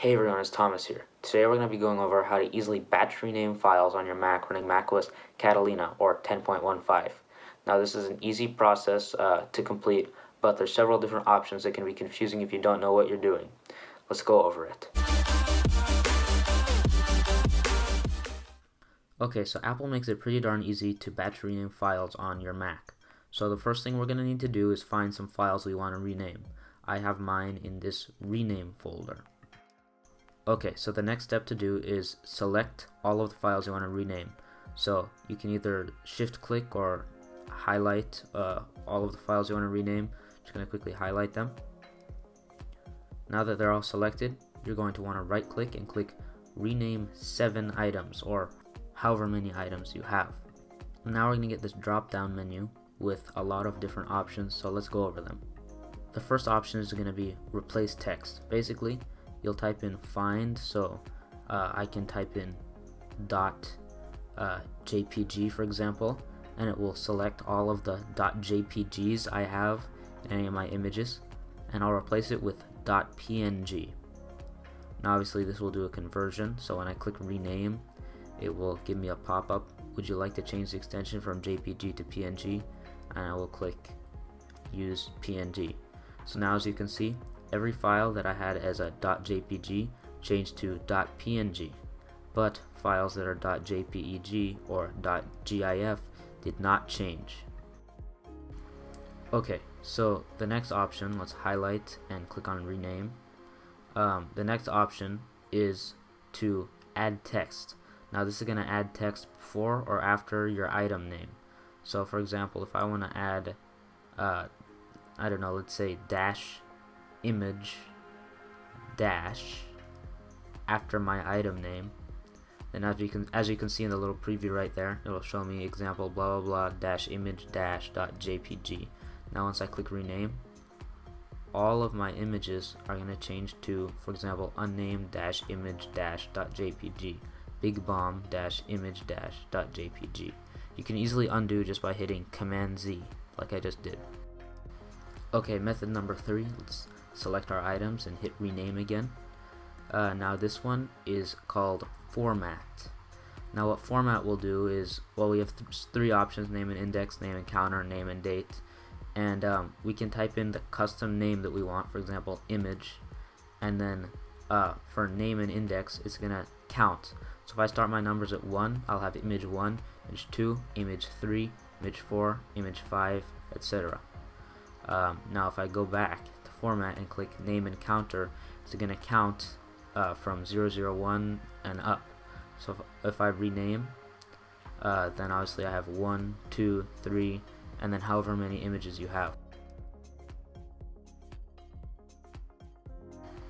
Hey everyone, it's Thomas here. Today we're going to be going over how to easily batch rename files on your Mac running macOS Catalina or 10.15. Now this is an easy process to complete, but there's several different options that can be confusing if you don't know what you're doing. Let's go over it. Okay, so Apple makes it pretty darn easy to batch rename files on your Mac. So the first thing we're going to need to do is find some files we want to rename. I have mine in this rename folder. Okay, so the next step to do is select all of the files you want to rename. So you can either shift click or highlight all of the files you want to rename. Just going to quickly highlight them. Now that they're all selected, you're going to want to right click and click rename 7 items or however many items you have. Now we're going to get this drop down menu with a lot of different options, so let's go over them. The first option is going to be replace text. Basically, you'll type in find, so I can type in .jpg for example, and it will select all of the .jpgs I have in any of my images, and I'll replace it with .png. Now obviously this will do a conversion, so when I click rename, it will give me a pop-up, would you like to change the extension from JPG to PNG? And I will click use PNG. So now as you can see, every file that I had as a .jpg changed to .png, but files that are .jpeg or .gif did not change. Okay, so the next option, let's highlight and click on rename. The next option is to add text. Now this is going to add text before or after your item name. So for example, if I want to add, I don't know, let's say dash image dash after my item name, then as you can see in the little preview right there, it'll show me example blah blah blah dash image dash dot jpg. Now once I click rename, all of my images are going to change to, for example, unnamed dash image dash dot jpg, big bomb dash image dash dot jpg. You can easily undo just by hitting Command Z like I just did. Okay, method number 3, let's select our items and hit rename again. Now this one is called format. Now what format will do is, well, we have three options: name and index, name and counter, name and date. And we can type in the custom name that we want, for example image, and then for name and index it's gonna count. So if I start my numbers at 1, I'll have image 1, image 2, image 3, image 4, image 5, etc. Now if I go back to format and click name and counter, it's going to count from 001 and up. So if I rename, then obviously I have 1, 2, 3, and then however many images you have.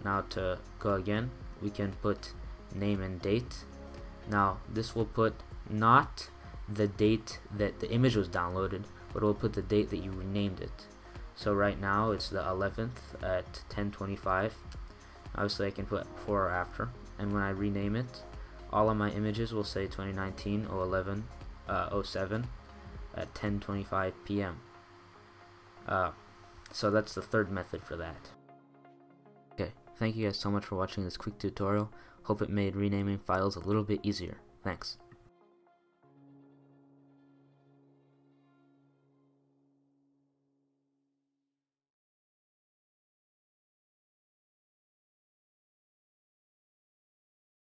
Now to go again, we can put name and date. Now this will put not the date that the image was downloaded, but it will put the date that you renamed it. So right now it's the 11th at 10:25. Obviously I can put before or after, and when I rename it, all of my images will say 2019-07 at 10:25 p.m. So that's the third method for that. Okay, thank you guys so much for watching this quick tutorial. Hope it made renaming files a little bit easier. Thanks.